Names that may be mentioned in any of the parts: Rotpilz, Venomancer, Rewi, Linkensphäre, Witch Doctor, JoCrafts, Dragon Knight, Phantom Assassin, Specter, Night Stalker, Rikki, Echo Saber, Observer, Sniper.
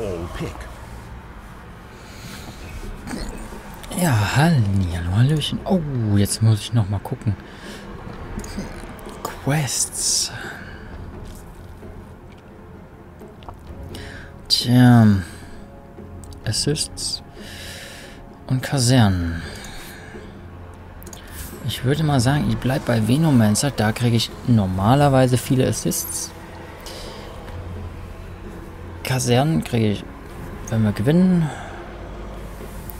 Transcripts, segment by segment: all pick. Ja, hallo, hallöchen. Oh, jetzt muss ich noch mal gucken. Quests. Tja. Assists. Und Kasernen. Ich würde mal sagen, ich bleibe bei Venomancer. Da kriege ich normalerweise viele Assists. Kasernen kriege ich, wenn wir gewinnen.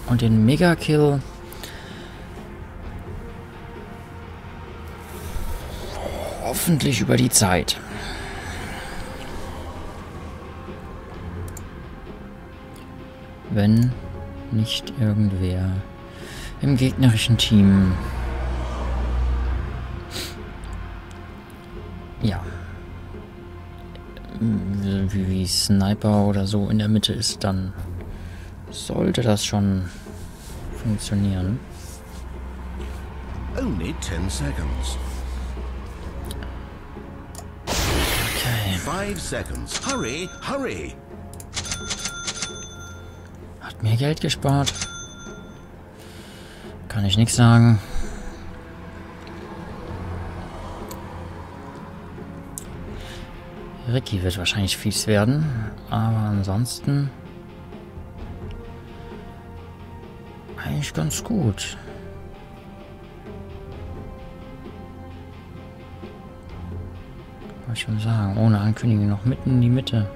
Und den Mega-Kill. Hoffentlich über die Zeit. Wenn nicht irgendwer im gegnerischen Team. Ja. Wie Sniper oder so in der Mitte ist, dann sollte das schon funktionieren. Only 10 seconds. Okay. 5 seconds. Hurry, hurry. Hat mir Geld gespart. Kann ich nichts sagen. Rikki wird wahrscheinlich fies werden, aber ansonsten eigentlich ganz gut. Wollte ich schon sagen, ohne Ankündigung noch mitten in die Mitte.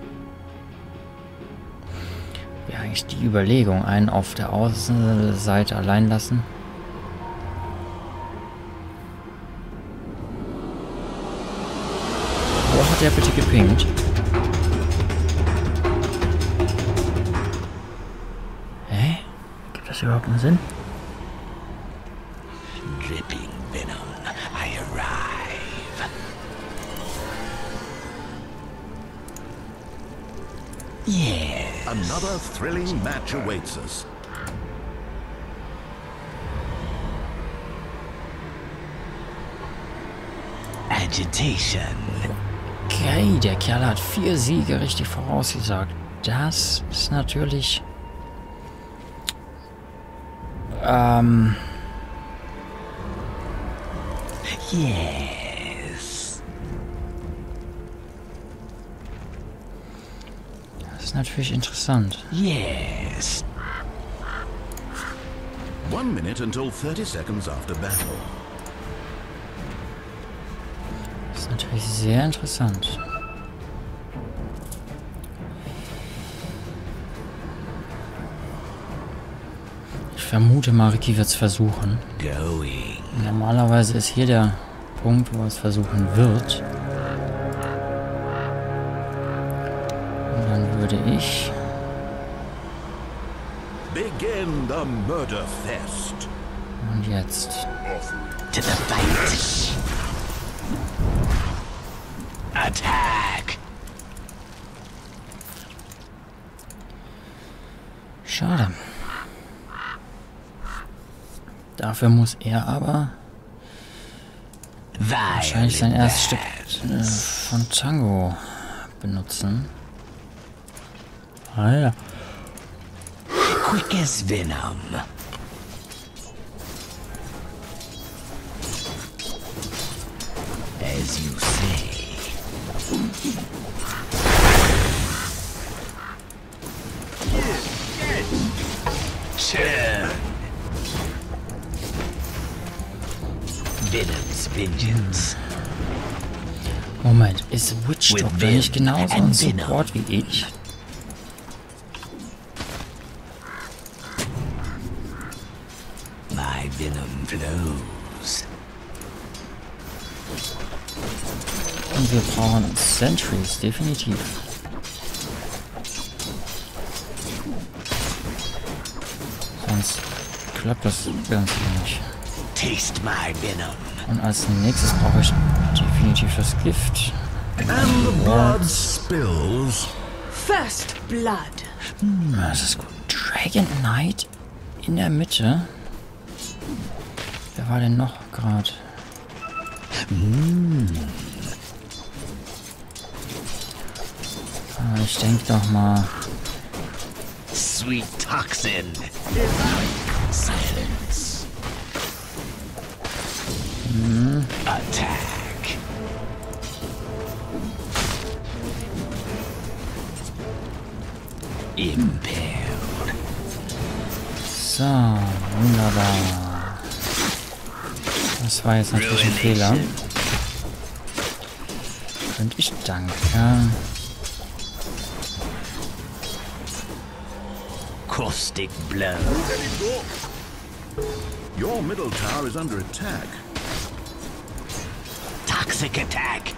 Wäre eigentlich die Überlegung, einen auf der Außenseite allein lassen. Wo hat der bitte gepinkt? Hä? Gibt das überhaupt einen Sinn? Dripping Venom, I arrive. Yes. Another thrilling match awaits us. Agitation. Okay, der Kerl hat 4 Siege richtig vorausgesagt. Das ist natürlich yes. Das ist natürlich interessant. Yes. 1 minute until 30 seconds after battle. Natürlich sehr interessant. Ich vermute mal, Rikki wird es versuchen. Normalerweise ist hier der Punkt, wo er es versuchen wird. Und dann würde ich... Und jetzt... Attack. Schade. Dafür muss er aber wahrscheinlich sein erstes Stück von Tango benutzen. Ah ja. Quickest Venom. As you say. Moment, ist Witch Doctor nicht genauso ein Support wie ich? My venom flows. Und wir brauchen Sentries, definitiv. Sonst klappt das Ganze nicht. Taste my venom. Und als nächstes brauche ich definitiv das Gift. And the blood spills. First blood. Das ist gut. Dragon Knight in der Mitte. Wer war denn noch gerade? Ich denke doch mal sweet toxin is silence. Attack. Impaled. So, wunderbar. Das war jetzt natürlich ein Fehler. Könnte ich danke. Caustic blow. Your middle tower is under attack. Toxic attack.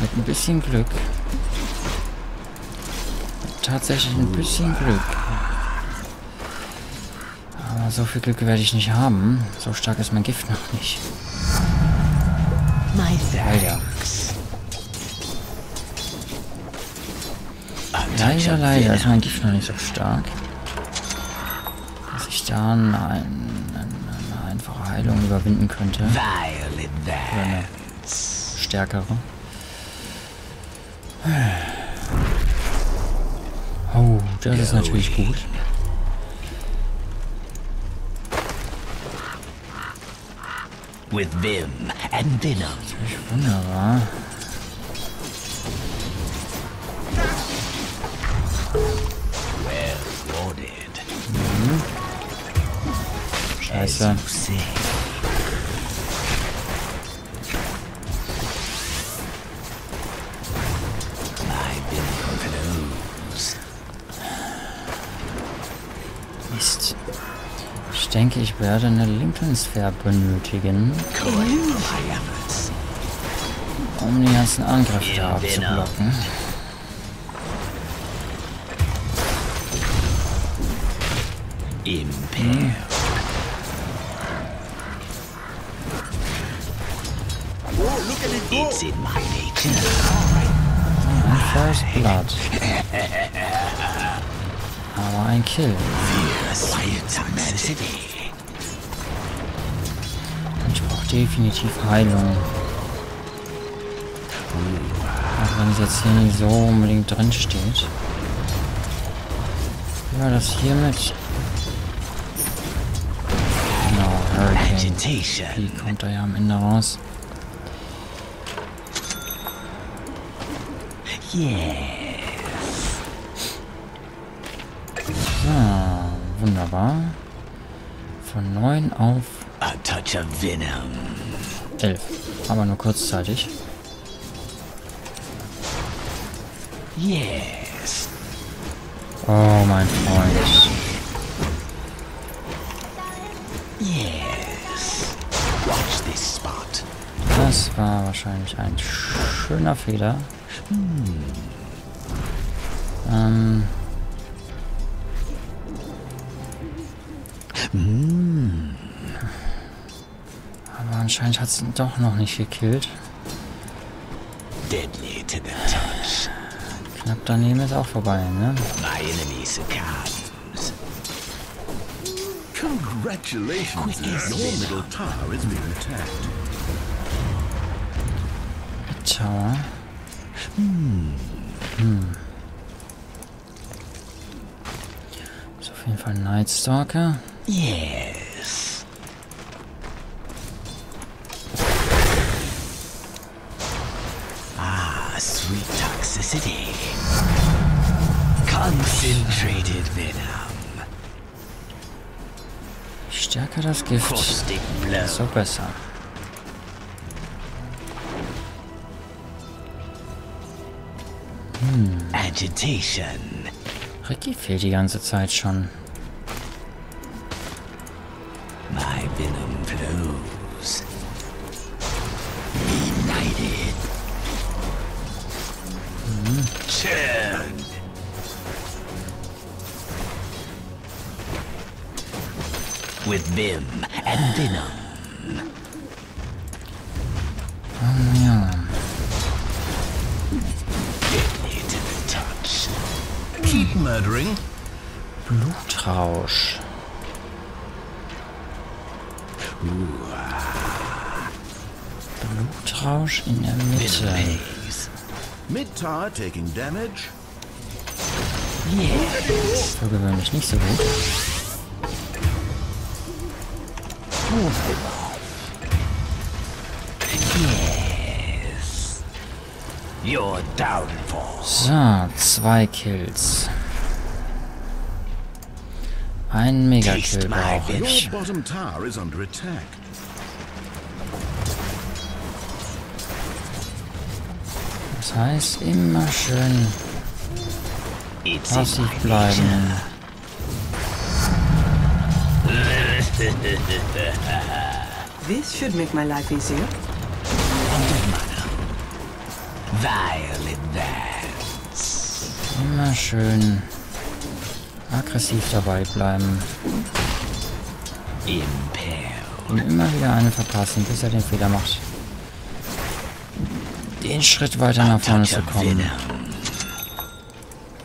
Mit ein bisschen Glück. Tatsächlich ein bisschen Glück. Aber so viel Glück werde ich nicht haben. So stark ist mein Gift noch nicht. Leider. Leider ist mein Gift noch nicht so stark. Dass ich da eine einfache Heilung überwinden könnte. Oder eine stärkere. Oh, das ist natürlich gut. With Vim and Venom. Natürlich wunderbar. Well ordered. Scheiße. Mist. Ich denke, ich werde eine Linkensphäre benötigen, um die ganzen Angriffe da abzublocken. It's in my nature. First blood. Aber ein Kill. Und ich brauche definitiv Heilung. Auch wenn es jetzt hier nicht so unbedingt drin steht. Ja, das hier mit. Genau, Hurricane. Die kommt da ja am Ende raus. Yes. So, wunderbar. Von 9 auf 11. Aber nur kurzzeitig. Yes. Oh, mein Freund. Yes. Watch this spot. Das war wahrscheinlich ein schöner Fehler. Aber anscheinend hat es ihn doch noch nicht gekillt. Deadly to the touch. Knapp daneben ist auch vorbei, ne? My enemies comes. Congratulations, your middle tower is being attacked. Tower. Ist auf jeden Fall ein Night Stalker. Yes. Ah, sweet toxicity. Concentrated Venom. Je stärker das Gift, desto besser. Agitation. Rikki fehlt die ganze Zeit schon. My Venom flows. United. Churn. With Vim and Venom. Murdering. Blutrausch. Blutrausch in der Mitte. Mid-Tower taking damage. Ich glaube, wir waren nicht so gut. So, 2 Kills. Ein Megakill brauche ich. Das heißt, immer schön passiv bleiben. This should make my life easier. Immer schön aggressiv dabei bleiben. Und immer wieder eine verpassen, bis er den Fehler macht. Den Schritt weiter nach vorne zu kommen.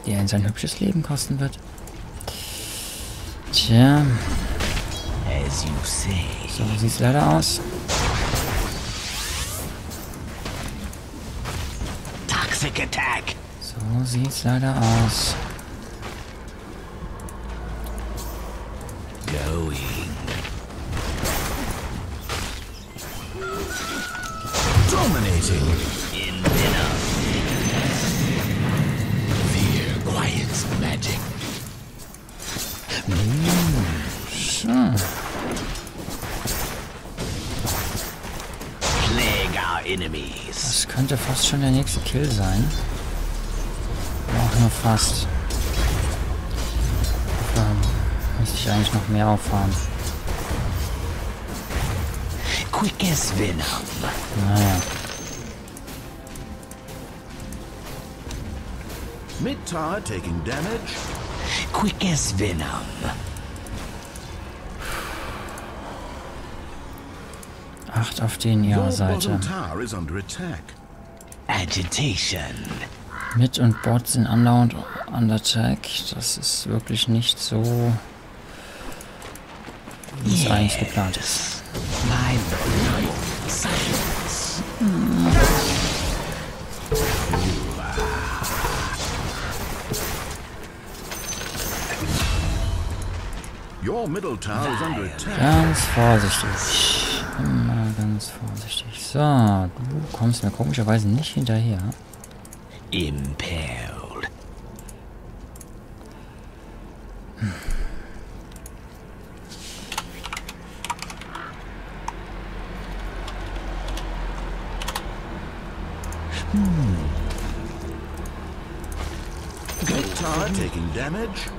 Der ihn sein hübsches Leben kosten wird. Tja. So sieht's leider aus. So sieht's leider aus. Das könnte fast schon der nächste Kill sein. Auch nur fast. Da müsste ich eigentlich noch mehr auffahren. Naja. Midtar taking damage. Quickest Venom. Acht auf den ihrer Seite. Mit und Bot sind andauernd under attack. Das ist wirklich nicht so, wie es eigentlich geplant ist. Ganz vorsichtig. Immer ganz vorsichtig. So, du kommst mir komischerweise nicht hinterher. Impaled. Guitar taking damage.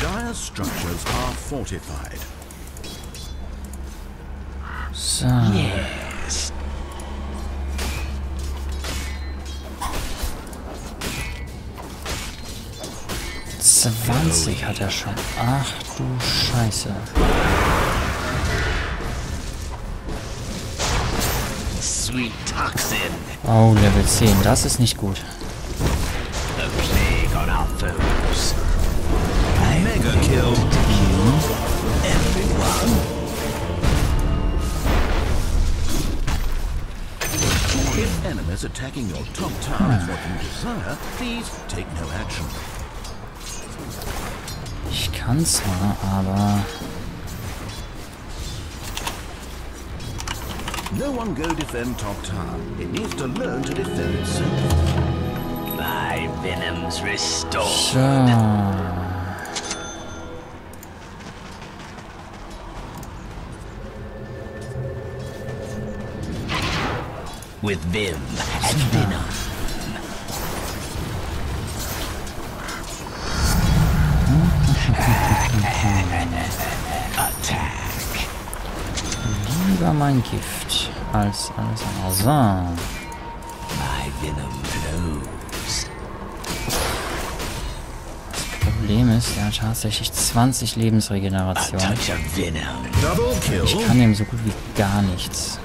Dire structures are fortified. So. Yes. Zwanzig hat er schon. Ach du Scheiße. Sweet Toxin. Oh, Level 10, das ist nicht gut. Mega Kill. If enemies attacking your top tower is what you desire, please take no action. Ich kann zwar, aber no one go defend top tower. It needs to learn to defend itself. My venom's restored. So. With Vim and Venom. Attack. Lieber mein Gift als alles andere. My Venom blows. Das Problem ist, er hat tatsächlich 20 Lebensregeneration. Ich kann ihm so gut wie gar nichts.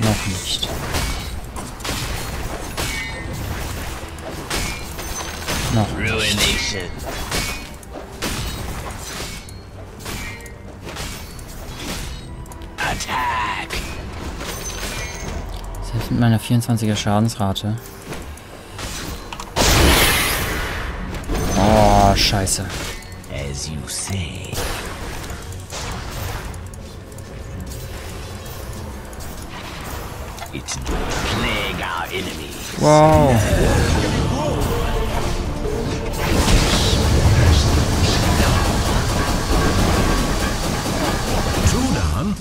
Noch nicht. Noch nicht. Attack. Selbst mit meiner 24er Schadensrate. Oh, scheiße. As you say. It will plague our enemies. Wow.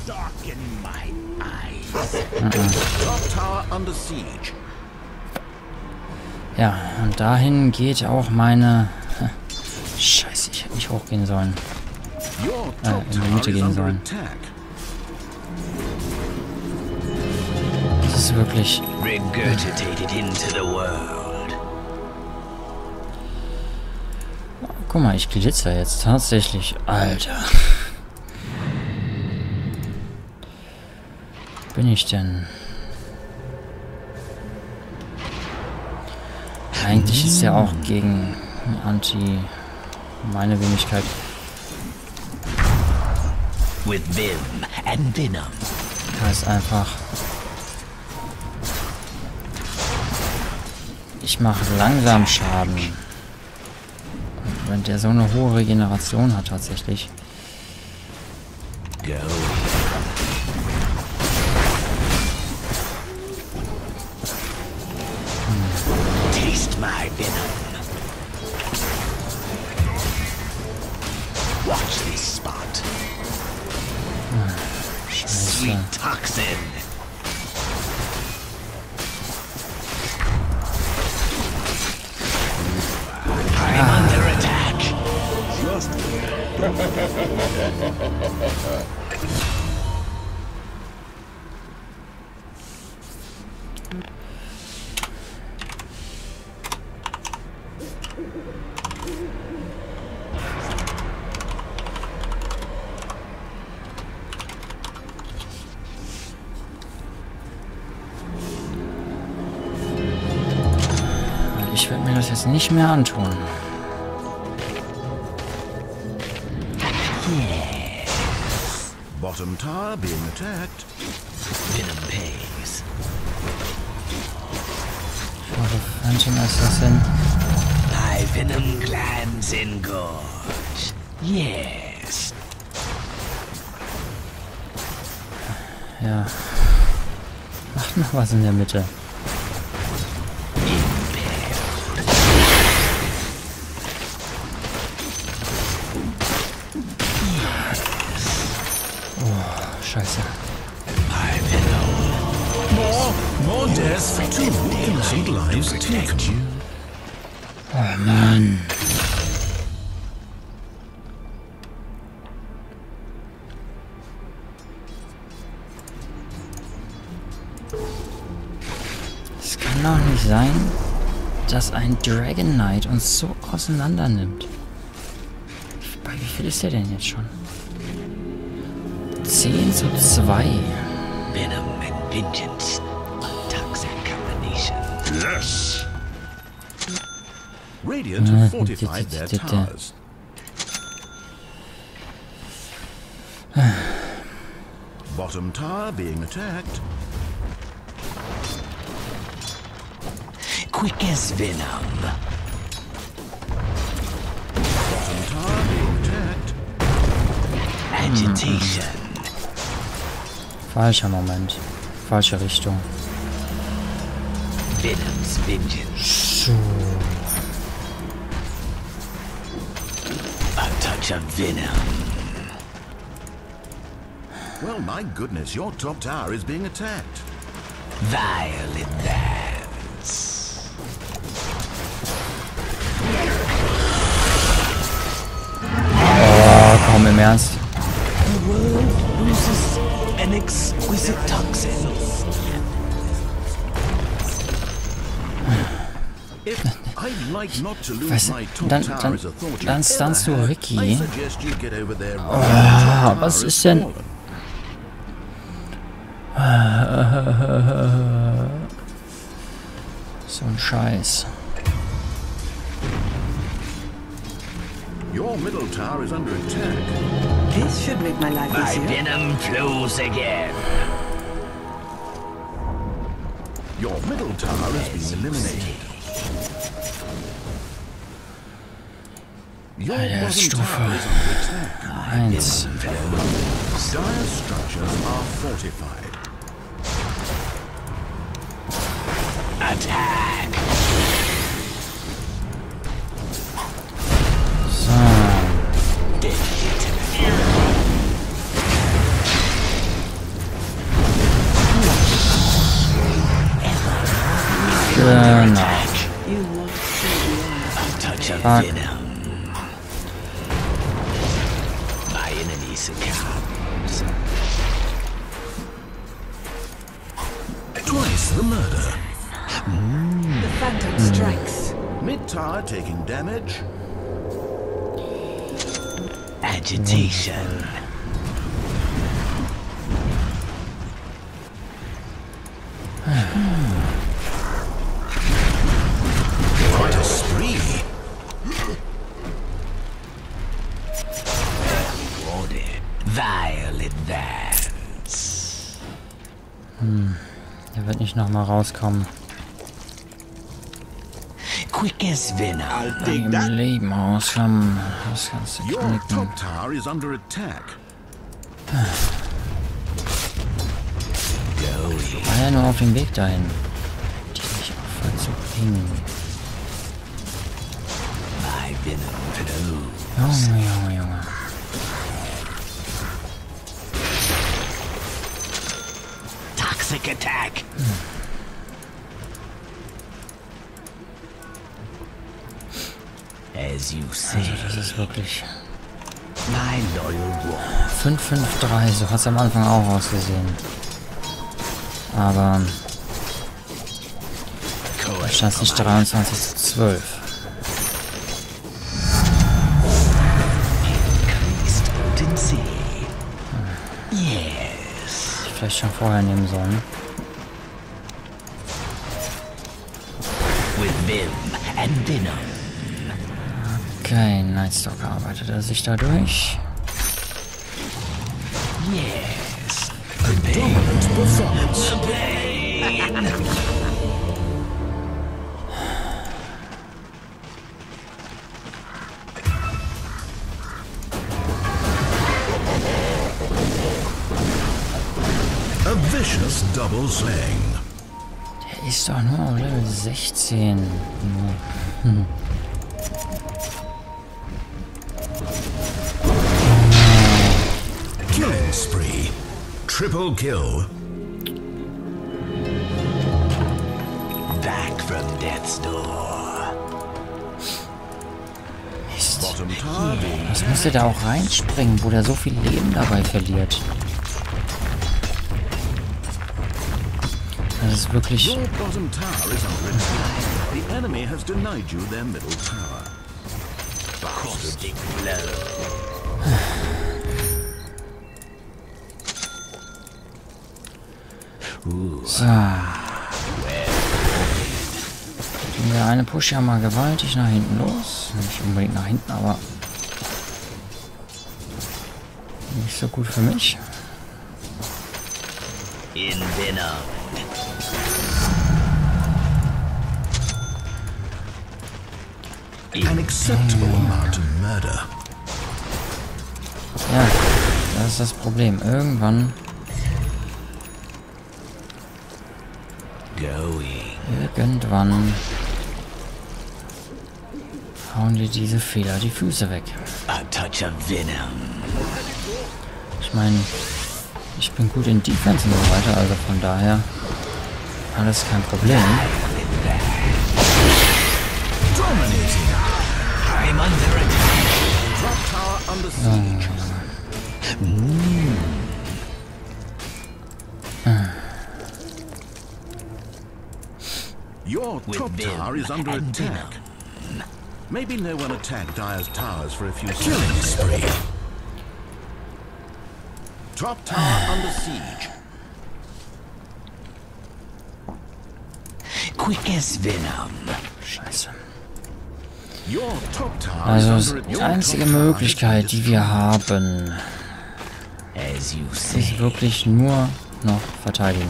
Darken my eyes. Ja, und dahin geht auch meine. Scheiße, ich hätte nicht hochgehen sollen. In die Mitte gehen sollen. Das ist wirklich. Guck mal, ich glitzer jetzt tatsächlich. Alter. Bin ich denn? Eigentlich ist ja auch gegen Anti meine Wenigkeit. With Vim and Venom. Heißt einfach. Ich mache langsam Schaden. Und wenn der so eine hohe Regeneration hat tatsächlich. Go. Watch this spot. Sweet toxin. I'm under attack. Just. Ich werde mir das jetzt nicht mehr antun. Yes. Bottom tower being attacked. Venom pays. For the Phantom Assassin. My Venom glands engorged. Yes. Ja. Macht noch was in der Mitte. Scheiße. More death, two innocent lives taken. Oh Mann. Es kann doch nicht sein, dass ein Dragon Knight uns so auseinander nimmt. Bei wie viel ist der denn jetzt schon? 10:2. Venom and vengeance. Toxic combination. Yes. Radiant have fortified their towers. Bottom tower being attacked. Quick as Venom. Bottom tower being attacked. Agitation. Falscher Moment. Falsche Richtung. Venom's vengeance. So. A touch of venom. Well, my goodness, your top tower is being attacked. Violet dance. Oh, komm, im Ernst. The world loses an exquisite toxin. Weißt du, dann stunst du Rikki. Oh, was ist denn? So ein Scheiß. Your middle tower is under attack. This should make my life easier. My venom flows again. Your middle tower has been eliminated. Your bottom tower is under attack. My venom flows. Dire structures are fortified. Attack! So... Genau. Fuck. Twice the murder. The Phantom strikes. Mid tower taking damage. Agitation. Quite a spree. Rewarded. Violet Dance. Der wird nicht nochmal rauskommen. Quickest winner. I'll dig that. Leben aus vom das ganze Knicken. Your top tower is under attack. Ich war ja nur auf dem Weg dahin. Die mich auch voll zu bringen. Junge, Junge, Junge. Toxic attack. Also das ist wirklich 553, so hat es am Anfang auch ausgesehen. Aber stand es nicht 23:12. Vielleicht schon vorher nehmen sollen. With Vim and Venom. Okay, Night Stalker arbeitet er sich dadurch. Yes. A vicious double slang. Der ist doch nur Level 16. Spree. Triple kill. Back from death's door. Mist. Was muss der da auch reinspringen, wo der so viel Leben dabei verliert? Das ist wirklich... The enemy has denied you their middle tower. Caustic blow. So. Der eine Push ja mal gewaltig nach hinten los. Nicht unbedingt nach hinten, aber nicht so gut für mich. An acceptable amount of murder. Ja, das ist das Problem. Irgendwann. Irgendwann hauen dir diese Fehler die Füße weg. Ich meine, ich bin gut in Defense und so weiter, also von daher alles kein Problem. Your top tower is under attack. Maybe no one attacked Dire's towers for a few seconds. Killing spree. Top tower under siege. Quickest Venom. Scheiße. Also, die einzige Möglichkeit, die wir haben, Es ist wirklich nur noch Verteidigung.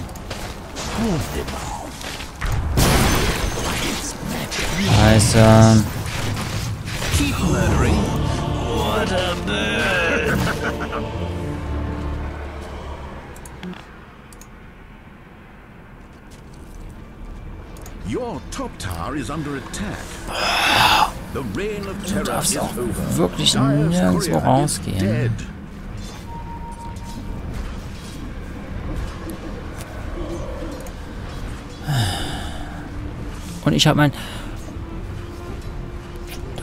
Scheiße. Your top tower is under attack. The reign of terror. Du darfst auch wirklich nirgendwo rausgehen. Und ich habe mein... Da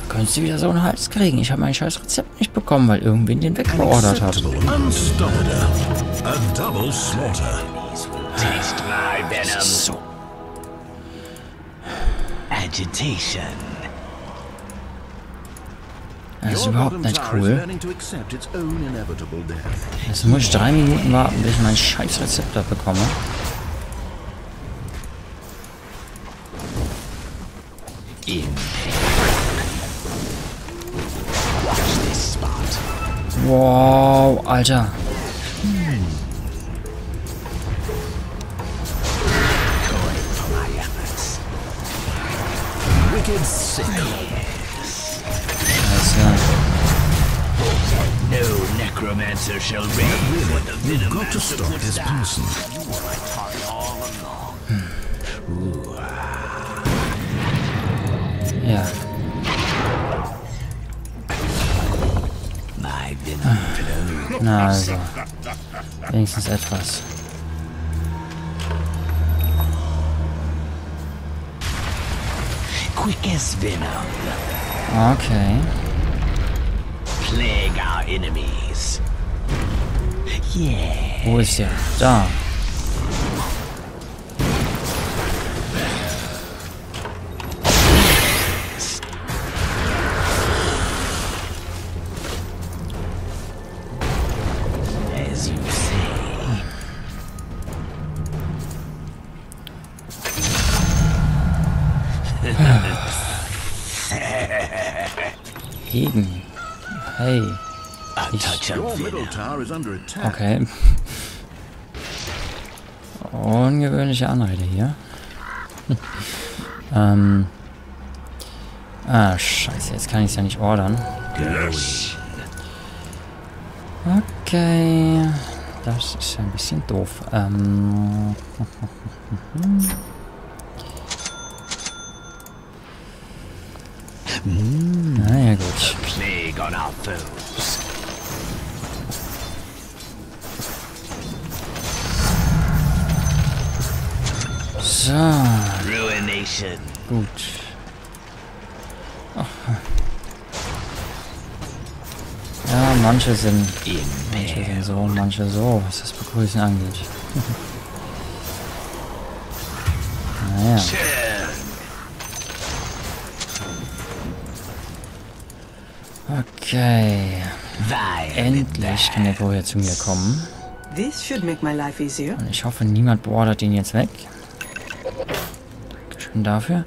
könntest du wieder so einen Hals kriegen. Ich habe mein scheiß Rezept nicht bekommen, weil irgendwen den weggeordert hat. Das ist so... Das ist überhaupt nicht cool. Jetzt muss ich 3 Minuten warten, bis ich mein scheiß Rezept da bekomme. Wow, Alter. Scheiße. Ja. Na also. Wenigstens etwas. Okay. Plague our enemies. Yeah. Wo ist er? Da. Hegen. Hey. Okay. Ungewöhnliche Anrede hier. Ah, scheiße. Jetzt kann ich es ja nicht ordern. Okay. Das ist ein bisschen doof. Na ja, gut. So. Gut. Ach. Ja, manche sind so und manche so, was das Begrüßen angeht. Naja. Okay. Endlich kann der wohl zu mir kommen. Und ich hoffe, niemand beordert ihn jetzt weg. Dankeschön dafür.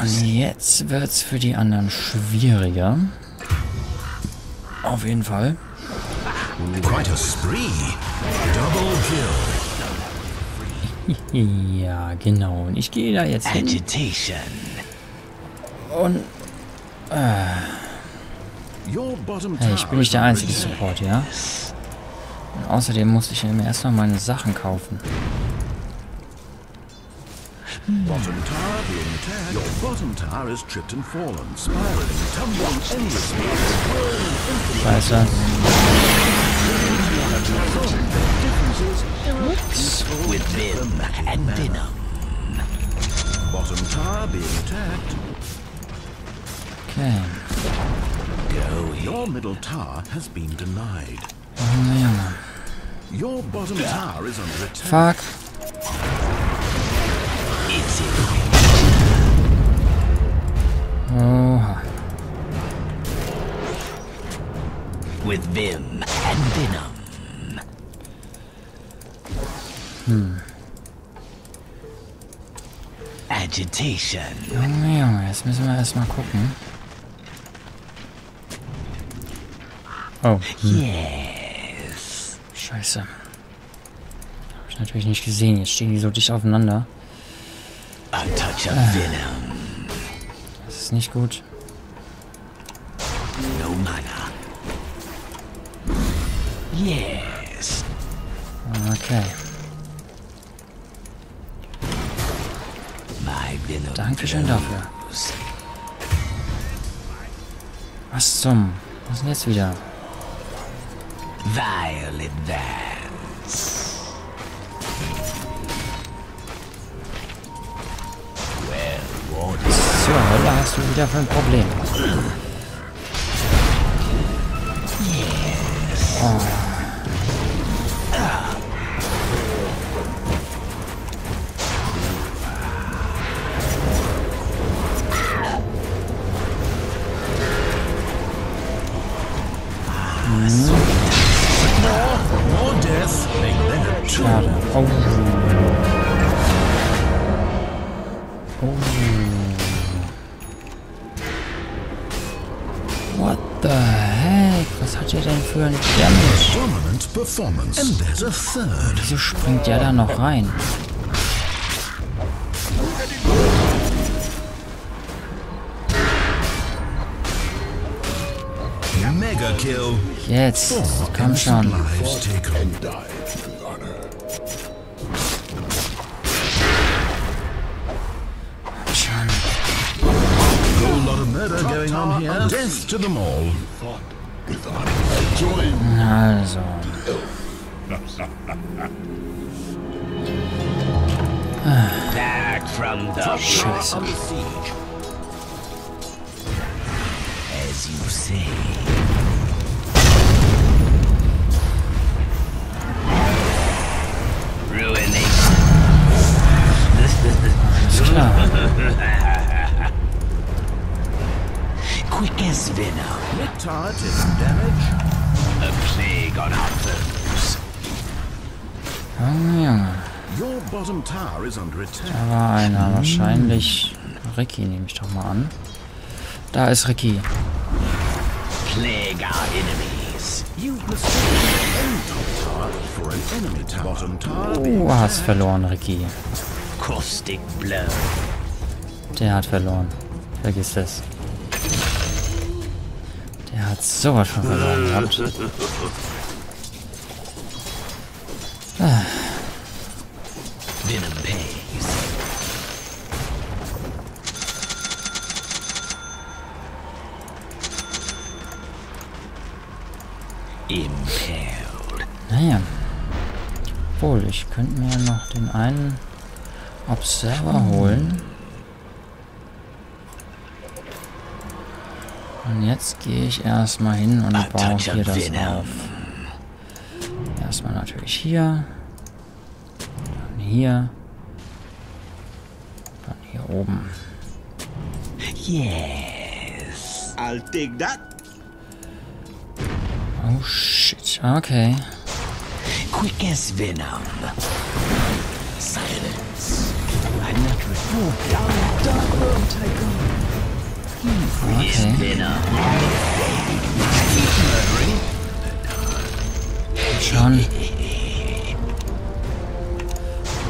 Und jetzt wird's für die anderen schwieriger. Auf jeden Fall. Ja, genau. Und ich gehe da jetzt hin. Und... Hey, ich bin nicht der einzige Support, ja? Und außerdem musste ich mir erstmal meine Sachen kaufen. Scheiße. Okay. Your middle tower has been denied. Your bottom tower is under attack. Fuck. Oh. With vim and venom. Agitation. Junge, jetzt müssen wir erstmal gucken. Oh. Yes. Scheiße. Hab ich natürlich nicht gesehen. Jetzt stehen die so dicht aufeinander. A touch of venom. Das ist nicht gut. No mana. Yes. Okay. Dankeschön dafür. Was zum? Was ist denn jetzt wieder? Violet Dance. So, da hast du wieder für ein Problem. Oh. Schade. Oh. Oh. What the heck? Was hat er denn für ein Damage? Wieso springt der da noch rein? Jetzt, komm schon. Also. Scheiße. As you say. Quickest venom. Retarded damage. A plague on our foes. Your bottom tower is under attack. Da war einer, wahrscheinlich Rikki, nehme ich doch mal an. Da ist Rikki. Plague our enemies. You for an enemy tower. Bottom tower. Du hast verloren, Rikki. Caustic blow. Der hat verloren. Vergiss das. Er hat sowas schon verloren gehabt. Naja. Obwohl, ich könnte mir noch den einen Observer holen. Und jetzt gehe ich erstmal hin und baue hier das auf. Erstmal natürlich hier. Dann hier. Dann hier oben. Yes! I'll take that! Oh shit, okay. Quick as venom. Silence. I'm not ready. Okay. Schon.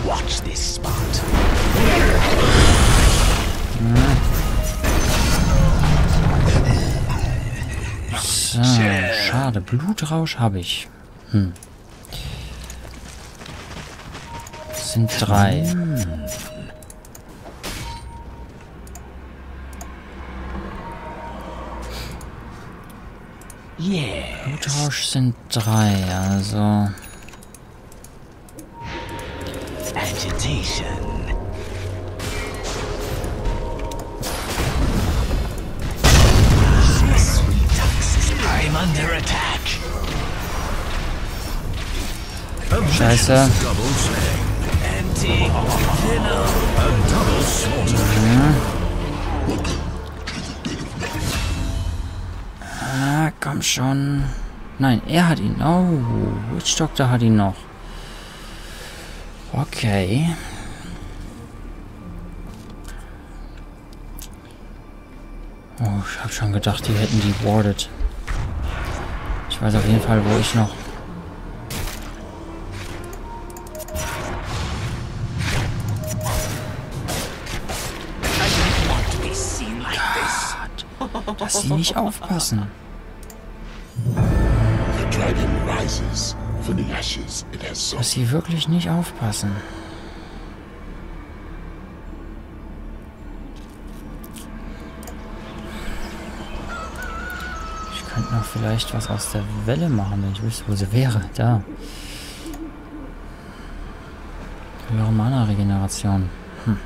Watch this spot. So, schade, Blutrausch habe ich. Das sind 3. Blutrausch sind 3, also. Agitation. I'm under attack. Scheiße. Komm schon. Nein, er hat ihn. Oh, Witch Doctor hat ihn noch. Okay. Oh, ich habe schon gedacht, die hätten die warded. Ich Ich weiß auf jeden Fall, wo ich noch... Gott, dass sie nicht aufpassen. Dass sie wirklich nicht aufpassen. Ich könnte noch vielleicht was aus der Welle machen, wenn ich wüsste, wo sie wäre. Da. Höhere Mana-Regeneration. Hm.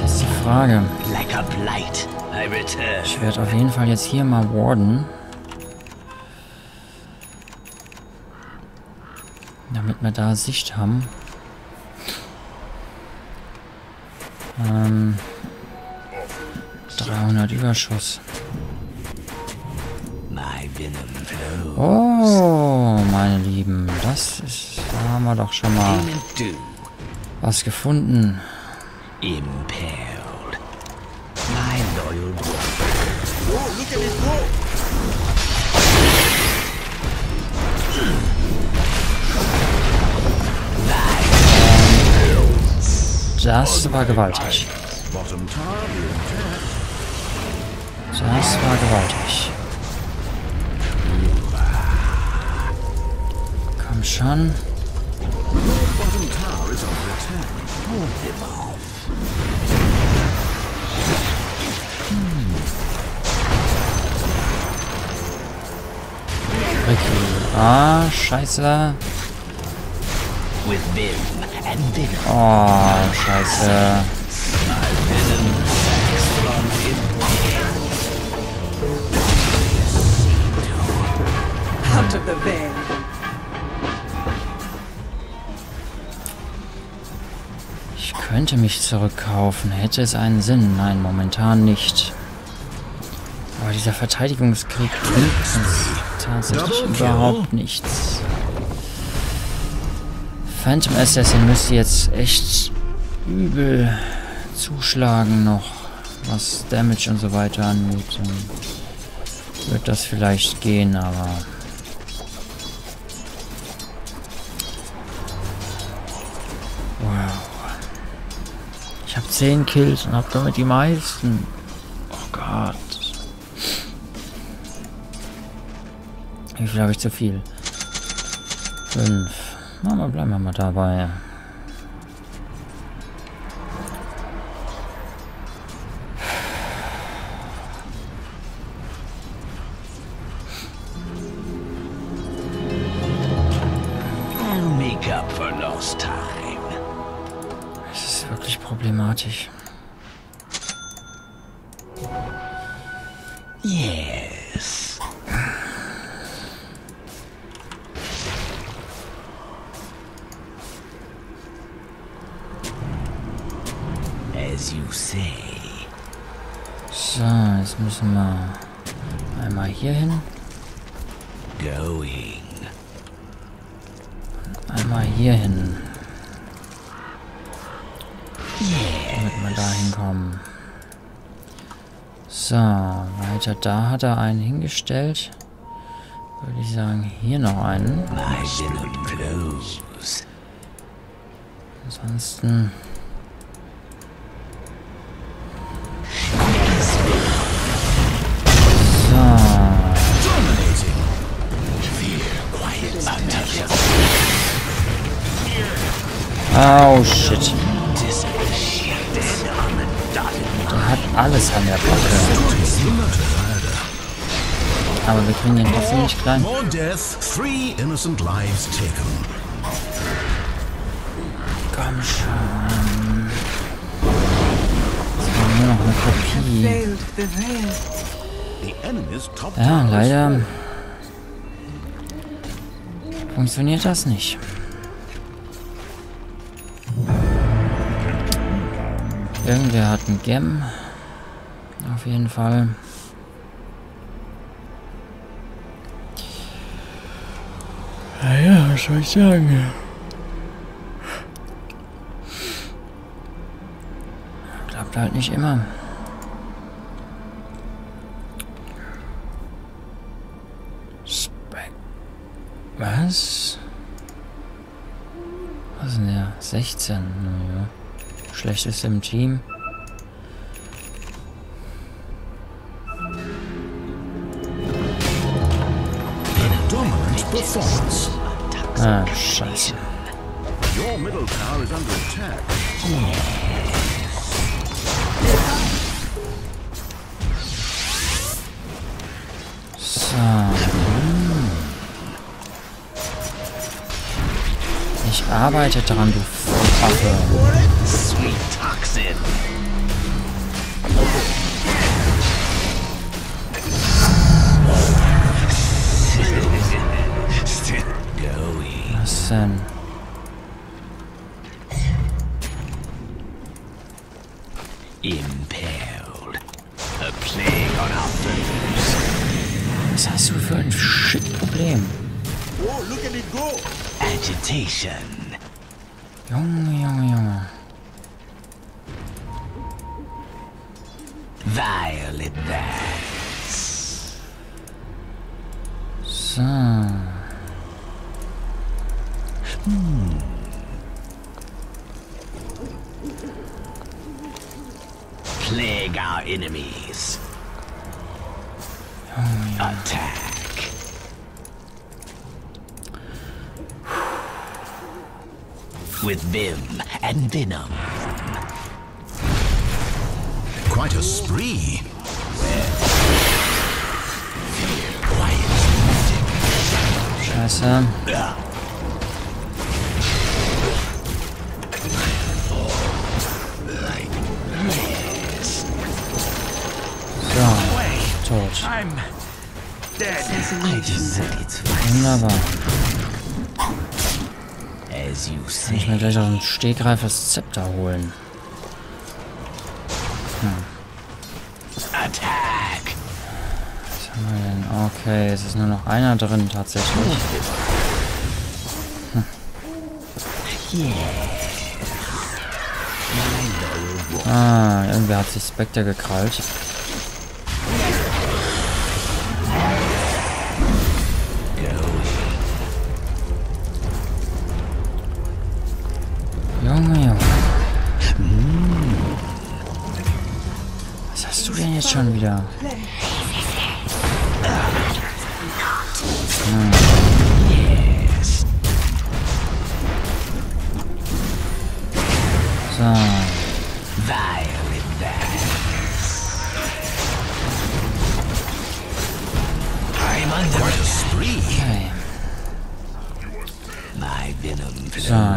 Das ist die Frage. Ich werde auf jeden Fall jetzt hier mal warden. Damit wir da Sicht haben. So. 300 Überschuss. Oh, meine Lieben, das ist, da haben wir doch schon mal was gefunden. Impaled. My loyal brother. Das war gewaltig. Komm schon. Rikki. Ah, scheiße. Oh, scheiße. Ich könnte mich zurückkaufen. Hätte es einen Sinn? Nein, momentan nicht. Aber dieser Verteidigungskrieg bringt uns tatsächlich überhaupt nichts. Phantom Assassin müsste jetzt echt übel zuschlagen noch, was Damage und so weiter angeht. Wird das vielleicht gehen, aber... Wow. Ich habe 10 Kills und habe damit die meisten. Oh Gott. Wie viel habe ich zu viel? 5. Na, mal bleiben wir mal dabei. Es ist wirklich problematisch. Yes. So, jetzt müssen wir einmal hier hin. Einmal hier hin. Damit wir da hinkommen. So, weiter da hat er einen hingestellt. Würde ich sagen, hier noch einen. Ansonsten... Oh, shit. Der hat alles an der Backe. Aber wir kriegen den trotzdem nicht klein. Komm schon. Jetzt haben wir nur noch eine Kopie. Ja, leider... funktioniert das nicht. Irgendwer hat ein Gem. Auf jeden Fall. Naja, was soll ich sagen? Klappt halt nicht immer. Was? Was ist denn der? 16. Naja. Schlecht ist im Team. Ah, scheiße. Your middle tower is under attack. So. Ich arbeite daran, du Affe. Sweet Toxin. Was denn? Impaled. A plague on our fingers. Was hast du für ein Shit-Problem? Oh, look at it go! Agitation. Junge, Junge, Junge. Violet Dance. So. Plague our enemies. Attack. With vim and venom. Quite a spree. Scheiße. Tot. Wunderbar. Kann ich mir gleich aus dem Stegreif das Zepter holen. Was haben wir denn? Okay, es ist nur noch einer drin tatsächlich. Ah, irgendwer hat sich Specter gekrallt. Schon wieder. So. Okay. So,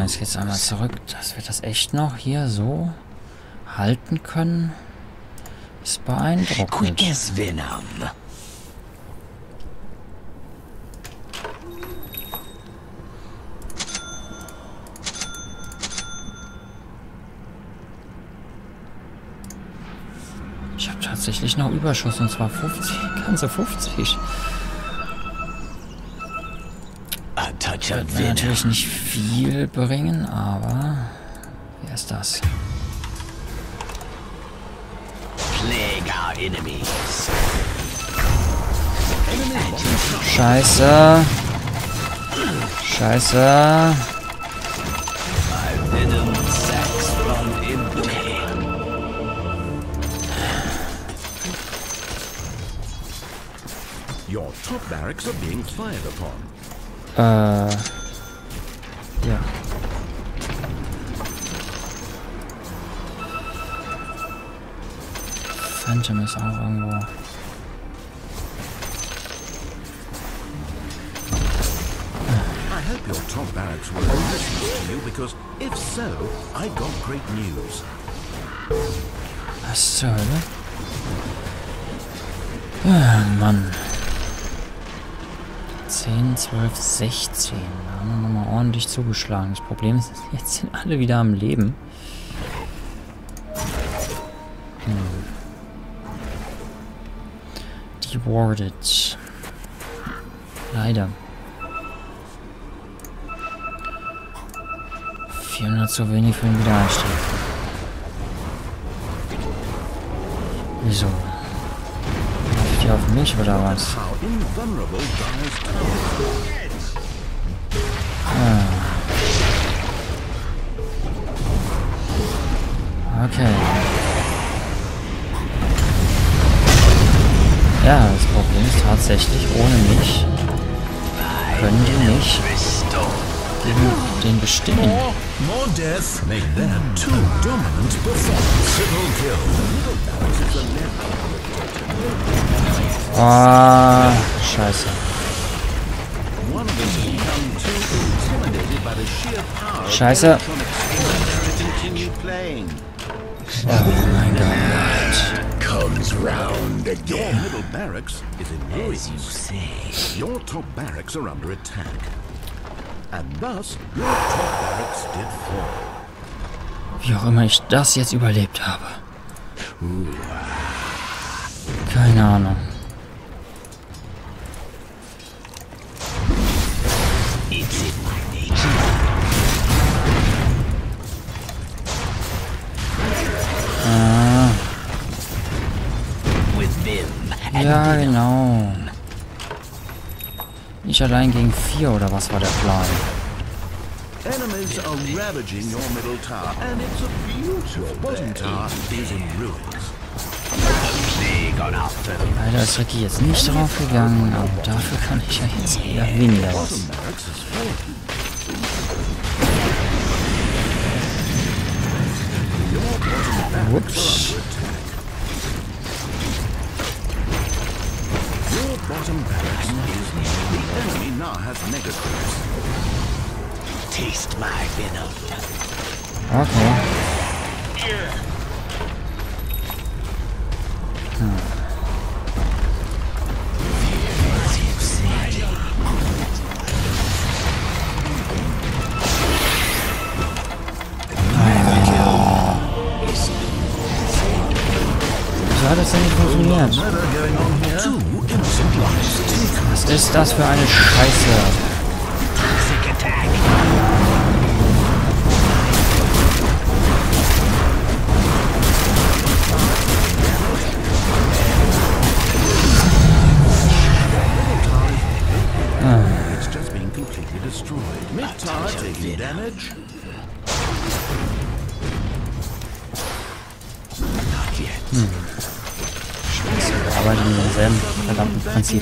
jetzt geht's einmal zurück, dass wir das echt noch hier so halten können. Ist beeindruckend. Ich habe tatsächlich noch Überschuss, und zwar 50, ganze 50. Das wird mir natürlich nicht viel bringen, aber wer ist das? Scheiße. Scheiße. Your top barracks are being fired upon. Ja. Phantom ist auch irgendwo. I hope your top barracks will listen to you, because if so, I got great news. Was zur Hölle? Ah, Mann. 10, 12, 16. Da haben wir nochmal ordentlich zugeschlagen. Das Problem ist, jetzt sind alle wieder am Leben. Rewarded. Leider. 400 zu wenig für den Wiedereinstieg. Wieso? Läuft die auf mich oder was? Okay. Ja, das Problem ist tatsächlich, ohne mich können die nicht den bestimmen. Ah, scheiße. Scheiße. Oh mein Gott. Comes round again. Your top barracks are under attack. And thus your top barracks did fall. Wie auch immer ich das jetzt überlebt habe. Keine Ahnung. Ja, genau. Nicht allein gegen 4 oder was war der Plan? Leider ist Rikki jetzt nicht drauf gegangen, aber dafür kann ich ja jetzt eher weniger was. Ups. Okay. Das hat nicht funktioniert. Was ist das für eine Scheiße? Aber in demselben verdammten Prinzip.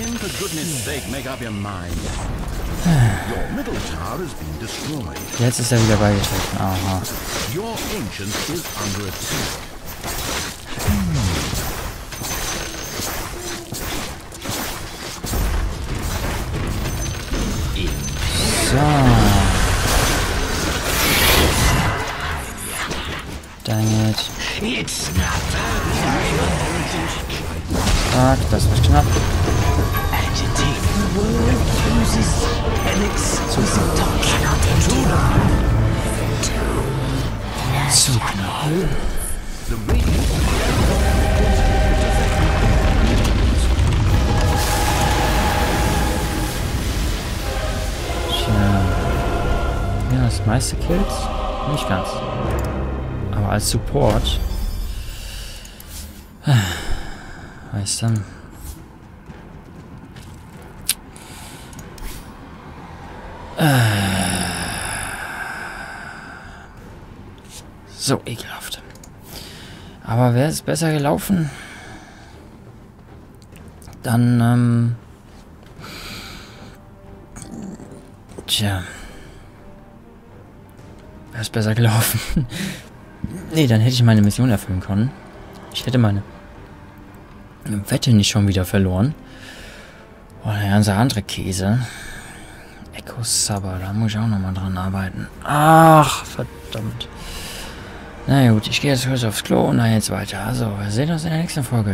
Jetzt ist er wieder beigetreten. Aha. So. Dang it. Fuck, das war knapp. Zu knapp. Tja. Ja, das meiste Kills? Nicht ganz. Aber als Support. Weiß dann. So ekelhaft. Aber wäre es besser gelaufen, dann, tja. Wäre es besser gelaufen. Nee, dann hätte ich meine Mission erfüllen können. Ich hätte meine Wette nicht schon wieder verloren. Oh, der ganze andere Käse. Echo Saber, da muss ich auch nochmal dran arbeiten. Ach, verdammt. Na gut, ich gehe jetzt kurz aufs Klo und dann jetzt weiter. Also, wir sehen uns in der nächsten Folge.